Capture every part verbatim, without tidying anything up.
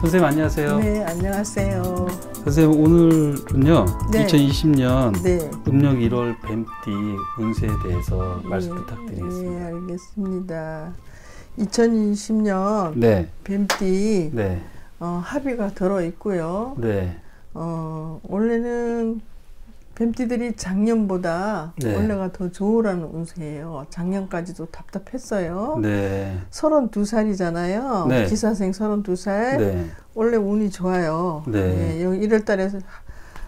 선생님 안녕하세요. 네, 안녕하세요. 선생님 오늘은요, 네. 이천이십 년 네. 음력 일월 뱀띠 운세에 대해서 네. 말씀 부탁드리겠습니다. 네, 알겠습니다. 이천이십 년 네. 뱀띠 네. 어, 합의가 들어있고요. 네. 어, 원래는 뱀띠들이 작년보다 네. 원래가 더 좋으라는 운세예요. 작년까지도 답답했어요. 네. 서른두 살이잖아요. 네. 기사생 서른두 살. 네. 원래 운이 좋아요. 네. 네. 일월 달에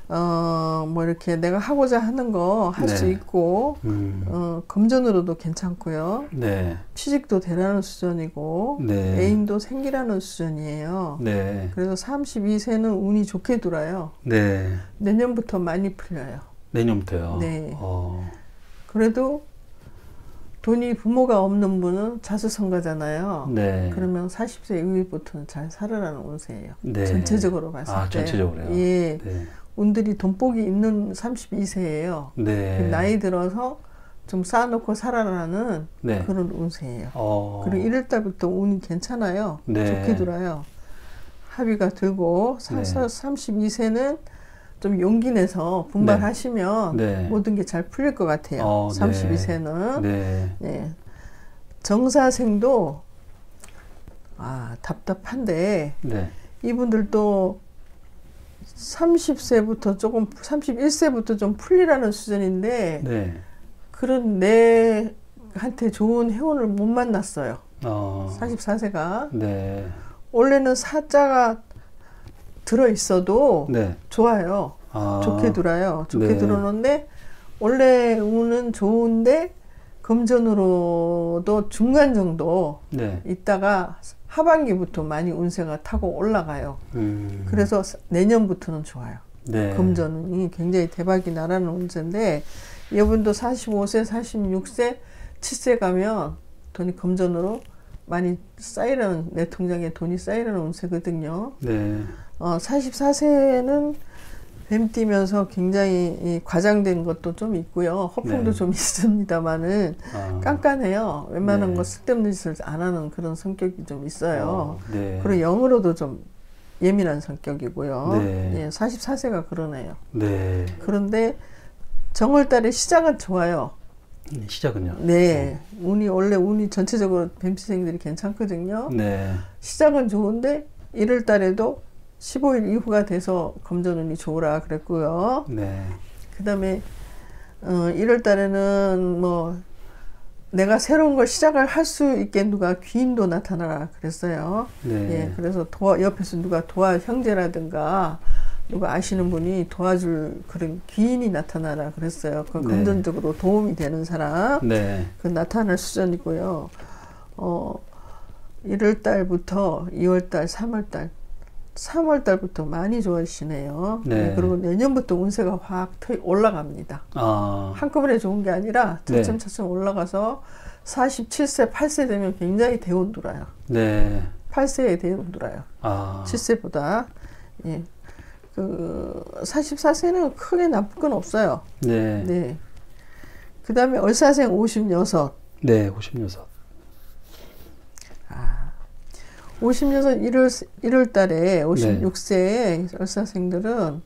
어, 뭐 이렇게 내가 하고자 하는 거 할 수 네. 있고 음. 어, 금전으로도 괜찮고요. 네. 취직도 되라는 수준이고 네. 애인도 생기라는 수준이에요. 네. 그래서 삼십이 세는 운이 좋게 돌아요. 네. 내년부터 많이 풀려요. 내년부터요? 네. 어. 그래도 돈이 부모가 없는 분은 자수성가잖아요. 네. 그러면 사십 세 이후부터는 잘 살으라는 운세예요. 네. 전체적으로 봤을 때. 아, 전체적으로요? 예. 네. 운들이 돈복이 있는 삼십이 세예요. 네. 나이 들어서 좀 쌓아놓고 살아라는 네. 그런 운세예요. 어. 그리고 일월 달부터 운이 괜찮아요. 네. 좋게 돌아요. 합의가 들고 네. 삼십이 세는 좀 용기 내서 분발하시면 네. 네. 모든 게 잘 풀릴 것 같아요. 어, 삼십이 세는 네. 네. 정사생도 아 답답한데 네. 이분들도 삼십 세부터 조금 삼십일 세부터 좀 풀리라는 수준인데 네. 그런 내한테 좋은 해운을 못 만났어요. 어. 사십사 세가 네. 원래는 사자가 들어 있어도 네. 좋아요. 아. 좋게 들어요. 좋게 네. 들어오는데 원래 운은 좋은데 금전으로도 중간 정도 네. 있다가 하반기부터 많이 운세가 타고 올라가요. 음. 그래서 내년부터는 좋아요. 네. 금전이 굉장히 대박이 나라는 운세인데 여분도 사십오 세, 사십육 세, 칠 세 가면 돈이 금전으로 많이 쌓이라는 내 통장에 돈이 쌓이라는 운세거든요. 네. 어, 사십사 세는 뱀띠면서 굉장히 이 과장된 것도 좀 있고요. 허풍도 네. 좀 있습니다만은 아. 깐깐해요. 웬만한 네. 거 쓸데없는 짓을 안 하는 그런 성격이 좀 있어요. 아. 네. 그리고 영으로도 좀 예민한 성격이고요. 네. 예, 사십사 세가 그러네요. 네. 그런데 정월달에 시작은 좋아요. 시작은요? 네. 음. 운이 원래 운이 전체적으로 뱀띠생들이 괜찮거든요. 네. 시작은 좋은데 일월 달에도 십오 일 이후가 돼서 금전운이 좋으라 그랬고요. 네. 그 다음에 어, 일월 달에는 뭐 내가 새로운 걸 시작을 할 수 있게 누가 귀인도 나타나라 그랬어요. 네. 예, 그래서 도와, 옆에서 누가 도와 형제라든가 누가 아시는 분이 도와줄 그런 귀인이 나타나라 그랬어요. 그 네. 금전적으로 도움이 되는 사람. 네. 그 나타날 수준이고요. 어, 일월 달부터 이월 달, 삼월 달. 삼월 달부터 많이 좋아지시네요. 네. 네, 그리고 내년부터 운세가 확 올라갑니다. 아. 한꺼번에 좋은 게 아니라 차츰차츰 네. 올라가서 사십칠 세, 팔 세 되면 굉장히 대운 돌아요. 네. 팔 세에 대운 돌아요. 아. 칠 세보다. 예. 그 사십사 세는 크게 나쁜 건 없어요. 네. 네. 그 다음에 을사생 오십육. 네, 오십육. 아. 오십육 세 일월 달에 오십육 세의 네. 을사생들은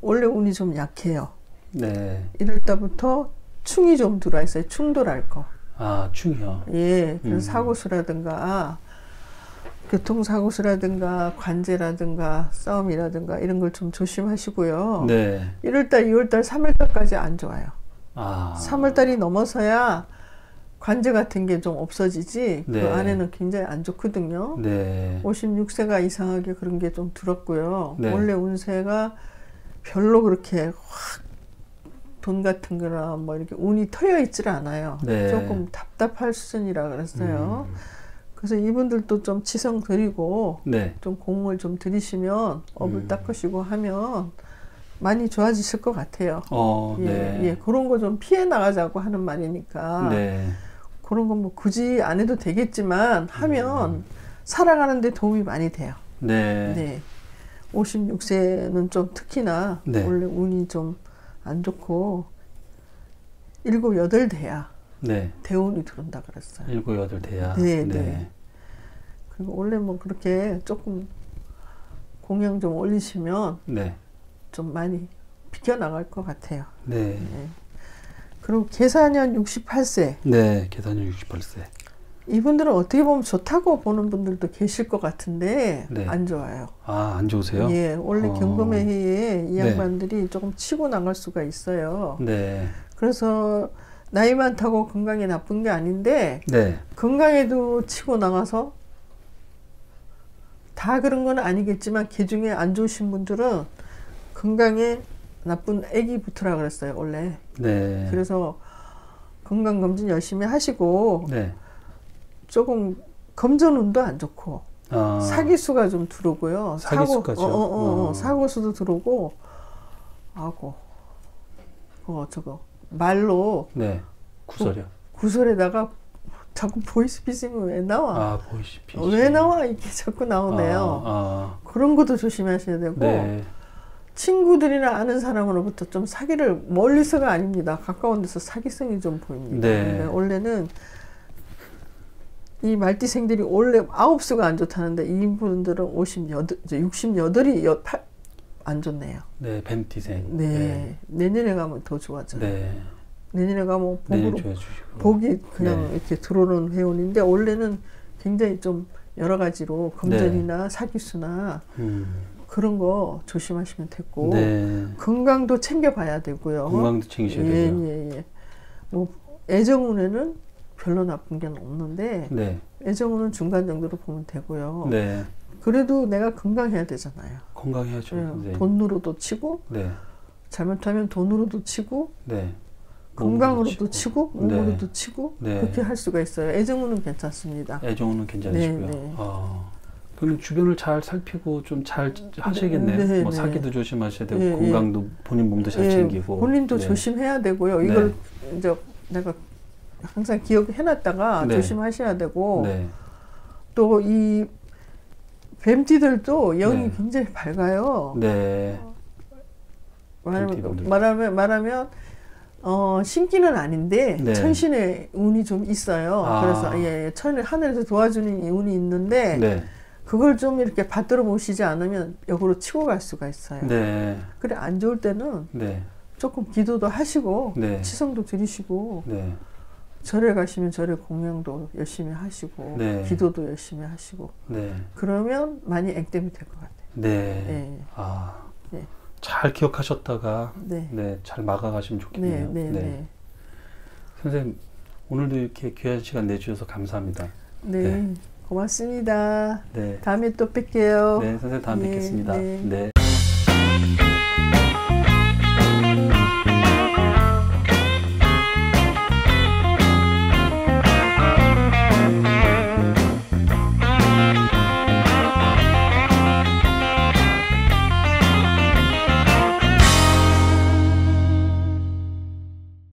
원래 운이 좀 약해요. 네. 일월 달부터 충이 좀 들어와 있어요. 충돌할 거. 아, 충이요? 예. 그래서 음. 사고수라든가, 교통사고수라든가, 관제라든가, 싸움이라든가, 이런 걸 좀 조심하시고요. 네. 일월 달, 이월 달, 삼월 달까지 안 좋아요. 아. 삼월 달이 넘어서야 관제 같은 게 좀 없어지지 네. 그 안에는 굉장히 안 좋거든요. 네. 오십육 세가 이상하게 그런 게 좀 들었고요. 네. 원래 운세가 별로 그렇게 확 돈 같은 거나 뭐 이렇게 운이 터여 있질 않아요. 네. 조금 답답할 수준이라 그랬어요. 음. 그래서 이분들도 좀 치성 드리고 네. 좀 공을 좀 들이시면 업을 음. 닦으시고 하면 많이 좋아지실 것 같아요. 어, 예, 네. 예, 그런 거 좀 피해 나가자고 하는 말이니까 네. 그런 건 뭐 굳이 안 해도 되겠지만 하면 음. 살아가는데 도움이 많이 돼요. 네. 네. 오십육 세는 좀 특히나 네. 원래 운이 좀 안 좋고 칠, 팔 돼야 네. 대운이 들어온다 그랬어요. 칠, 팔 돼야. 네, 네. 네. 그리고 원래 뭐 그렇게 조금 공양 좀 올리시면 네. 좀 많이 비껴나갈 것 같아요. 네. 네. 그리고 계산년 육십팔 세. 네, 계산년 육십팔 세. 이분들은 어떻게 보면 좋다고 보는 분들도 계실 것 같은데 네. 안 좋아요. 아, 안 좋으세요? 예, 원래 어... 경금의 해에 이 양반들이 네. 조금 치고 나갈 수가 있어요. 네. 그래서 나이 많다고 건강이 나쁜 게 아닌데 네. 건강에도 치고 나가서 다 그런 건 아니겠지만 그중에 안 좋으신 분들은 건강에 나쁜 애기 붙으라 그랬어요, 원래. 네. 그래서 건강검진 열심히 하시고 네. 조금 금전운도 안 좋고 아. 사기수가 좀 들어오고요. 사기수까지요? 사고, 어, 어, 어, 어. 사고수도 들어오고 아고 어, 저거 말로 네. 구설이요. 구, 구설에다가 자꾸 보이스피싱이 왜 나와? 아, 보이스피싱. 왜 나와? 이렇게 자꾸 나오네요. 아, 아. 그런 것도 조심하셔야 되고 네. 친구들이나 아는 사람으로부터 좀 사기를 멀리서가 아닙니다. 가까운 데서 사기성이 좀 보입니다. 네. 원래는 이 말띠생들이 원래 아홉 수가 안 좋다는데 이분들은 오십팔, 육십팔이 안 좋네요. 네, 뱀띠생. 네. 네. 내년에 가면 더 좋아져요. 네. 내년에 가면 복으로, 네, 복이 그냥 네. 이렇게 들어오는 회원인데 원래는 굉장히 좀 여러 가지로 금전이나 네. 사기수나 음. 그런 거 조심하시면 됐고 네. 건강도 챙겨봐야 되고요. 건강도 챙기셔야 예, 되고요. 예, 예. 뭐 애정운에는 별로 나쁜 게 없는데 네. 애정운은 중간 정도로 보면 되고요. 네. 그래도 내가 건강해야 되잖아요. 건강해야죠. 네. 돈으로도 치고 네. 잘못하면 돈으로도 치고 네. 건강으로도 치고 몸으로도 치고, 치고, 네. 치고 네. 그렇게 할 수가 있어요. 애정운은 괜찮습니다. 애정운은 괜찮으시고요. 네, 네. 아, 그럼 주변을 잘 살피고 좀 잘 하셔야겠네요. 네, 네, 뭐 사기도 네. 조심하셔야 되고 네, 건강도 본인 몸도 잘 네. 챙기고 본인도 네. 조심해야 되고요. 이걸 네. 이제 내가 항상 기억해놨다가 네. 조심하셔야 되고 네. 또 이 뱀띠들도 영이 네. 굉장히 밝아요. 네. 말하면 말하면, 말하면 어, 신기는 아닌데 네. 천신의 운이 좀 있어요. 아. 그래서 예, 천을 하늘에서 도와주는 운이 있는데 네. 그걸 좀 이렇게 받들어 보시지 않으면 역으로 치고 갈 수가 있어요. 네. 그래 안 좋을 때는 네. 조금 기도도 하시고 네. 치성도 드리시고. 네. 절에 가시면 절에 공양도 열심히 하시고 네. 기도도 열심히 하시고 네. 그러면 많이 앵땜이 될 것 같아요. 네. 네. 아, 네. 잘 기억하셨다가 네. 네, 잘 막아가시면 좋겠네요. 네. 네. 네. 네. 선생님 오늘도 이렇게 귀한 시간 내주셔서 감사합니다. 네, 네. 고맙습니다. 네. 다음에 또 뵐게요. 네, 선생님 다음에 네. 뵙겠습니다. 네. 네.